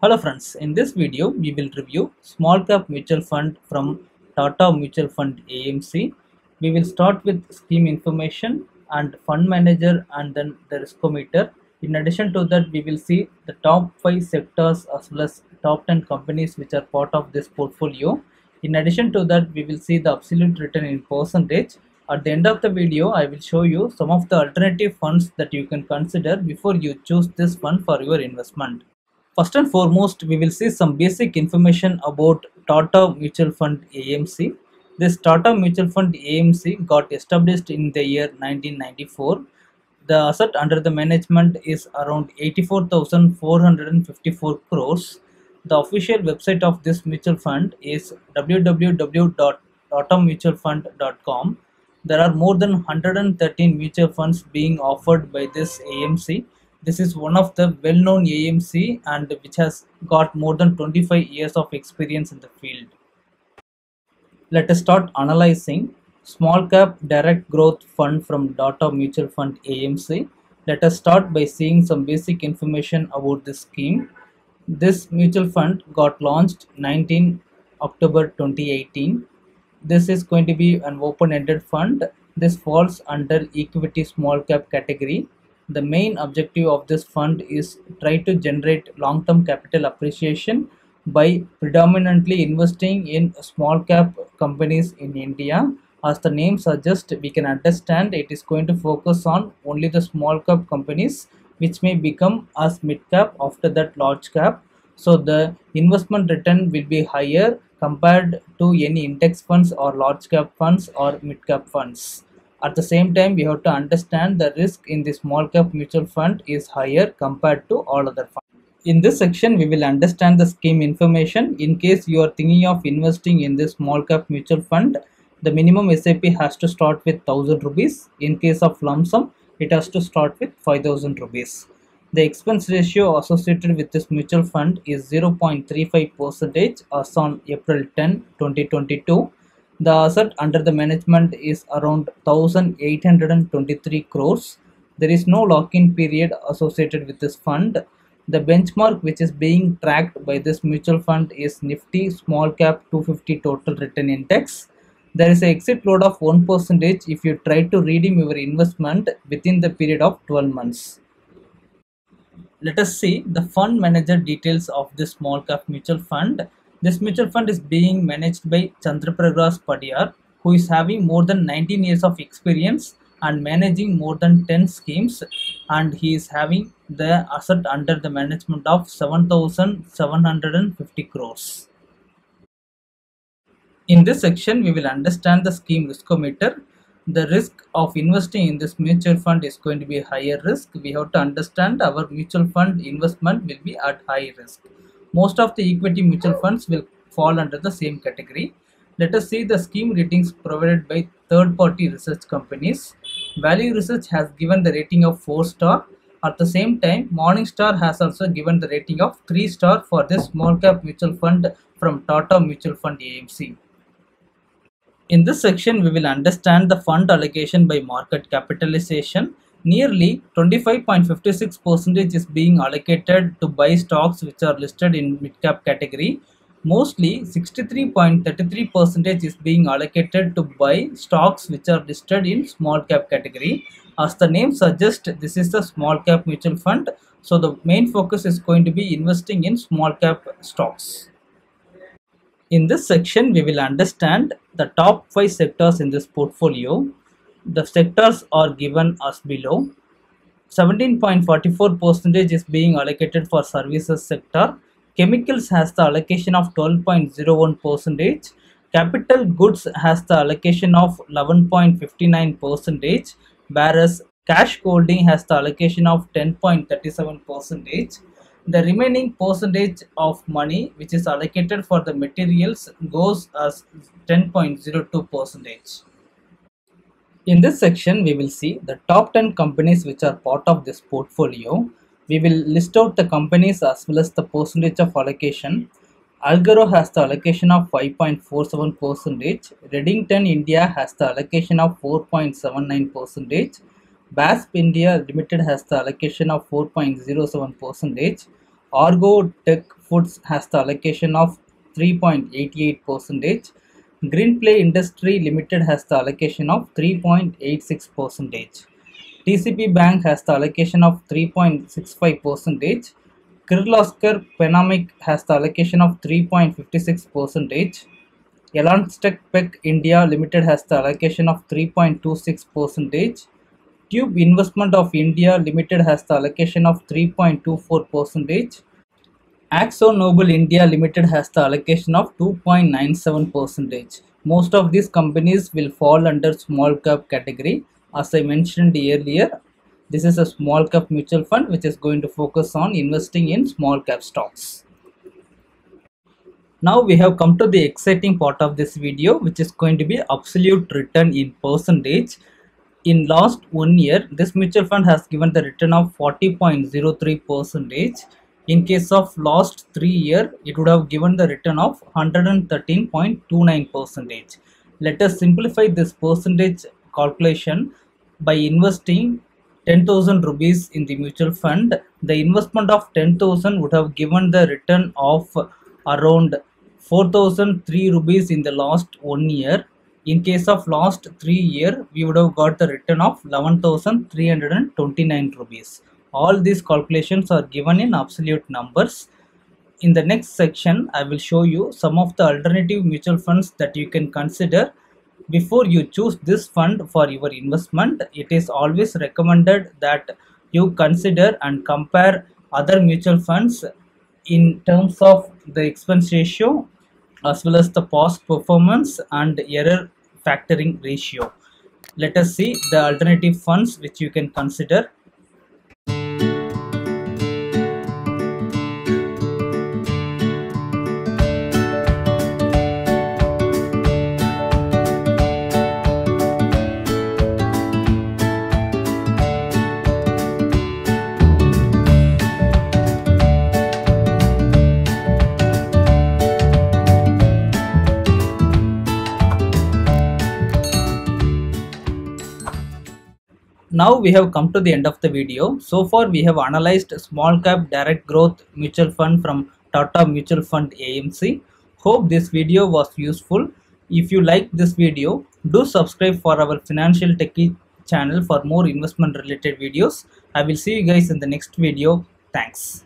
Hello friends, in this video we will review small cap mutual fund from Tata Mutual Fund AMC. We will start with scheme information and fund manager and then the riskometer. In addition to that, we will see the top 5 sectors as well as top 10 companies which are part of this portfolio. In addition to that, we will see the absolute return in percentage. At the end of the video, I will show you some of the alternative funds that you can consider before you choose this fund for your investment. First and foremost, we will see some basic information about Tata Mutual Fund AMC. This Tata Mutual Fund AMC got established in the year 1994. The asset under the management is around 84,454 crores. The official website of this mutual fund is www.tatamutualfund.com. There are more than 113 mutual funds being offered by this AMC. This is one of the well-known AMC and which has got more than 25 years of experience in the field. Let us start analyzing small cap direct growth fund from Tata Mutual Fund AMC. Let us start by seeing some basic information about this scheme. This mutual fund got launched 19 October 2018. This is going to be an open-ended fund. This falls under equity small cap category. The main objective of this fund is try to generate long-term capital appreciation by predominantly investing in small cap companies in India. As the name suggests, we can understand it is going to focus on only the small cap companies which may become as mid cap, after that large cap. So the investment return will be higher compared to any index funds or large cap funds or mid cap funds. At the same time, we have to understand the risk in the small cap mutual fund is higher compared to all other funds. In this section, we will understand the scheme information. In case you are thinking of investing in this small cap mutual fund, the minimum SIP has to start with 1000 rupees. In case of lump sum, it has to start with 5000 rupees. The expense ratio associated with this mutual fund is 0.35% as on April 10, 2022. The asset under the management is around 1823 crores. There is no lock-in period associated with this fund. The benchmark which is being tracked by this mutual fund is Nifty small cap 250 total return index. There is an exit load of 1% if you try to redeem your investment within the period of 12 months. Let us see the fund manager details of this small cap mutual fund. This mutual fund is being managed by Chandraprakash Padiyar, who is having more than 19 years of experience and managing more than 10 schemes, and he is having the asset under the management of 7,750 crores. In this section, we will understand the scheme riskometer. The risk of investing in this mutual fund is going to be higher risk. We have to understand our mutual fund investment will be at high risk. Most of the equity mutual funds will fall under the same category. Let us see the scheme ratings provided by third-party research companies. Value Research has given the rating of 4-star. At the same time, Morningstar has also given the rating of 3-star for this small cap mutual fund from Tata Mutual Fund AMC. In this section, we will understand the fund allocation by market capitalization. Nearly 25.56% is being allocated to buy stocks which are listed in mid-cap category. Mostly 63.33% is being allocated to buy stocks which are listed in small-cap category. As the name suggests, this is the small-cap mutual fund. So the main focus is going to be investing in small-cap stocks. In this section, we will understand the top 5 sectors in this portfolio. The sectors are given as below. 17.44% is being allocated for services sector. Chemicals has the allocation of 12.01%. Capital goods has the allocation of 11.59%, whereas cash holding has the allocation of 10.37%. The remaining percentage of money which is allocated for the materials goes as 10.02%. In this section, we will see the top 10 companies which are part of this portfolio. We will list out the companies as well as the percentage of allocation. Algaro has the allocation of 5.47%. Redington India has the allocation of 4.79%. Basf India Limited has the allocation of 4.07%. Argo Tech Foods has the allocation of 3.88%. Greenplay Industry Limited has the allocation of 3.86%. TCP Bank has the allocation of 3.65%. Kirloskar Pneumatic has the allocation of 3.56%. Elanstech Pec India Limited has the allocation of 3.26%. Tube Investment of India Limited has the allocation of 3.24%. Axon Noble India Limited has the allocation of 2.97%. Most of these companies will fall under small cap category. As I mentioned earlier, this is a small cap mutual fund which is going to focus on investing in small cap stocks. Now we have come to the exciting part of this video, which is going to be absolute return in percentage. In last 1 year, this mutual fund has given the return of 40.03%. In case of last 3 years, it would have given the return of 113.29%. Let us simplify this percentage calculation by investing 10,000 rupees in the mutual fund. The investment of 10,000 would have given the return of around 4,003 rupees in the last 1 year. In case of last 3 years, we would have got the return of 11,329 rupees. All these calculations are given in absolute numbers. In the next section, I will show you some of the alternative mutual funds that you can consider. Before you choose this fund for your investment, it is always recommended that you consider and compare other mutual funds in terms of the expense ratio as well as the past performance and error factoring ratio. Let us see the alternative funds which you can consider. Now we have come to the end of the video. So far we have analyzed small cap direct growth mutual fund from Tata Mutual Fund AMC. Hope this video was useful. If you like this video, do subscribe for our Financial Techie channel for more investment related videos. I will see you guys in the next video. Thanks.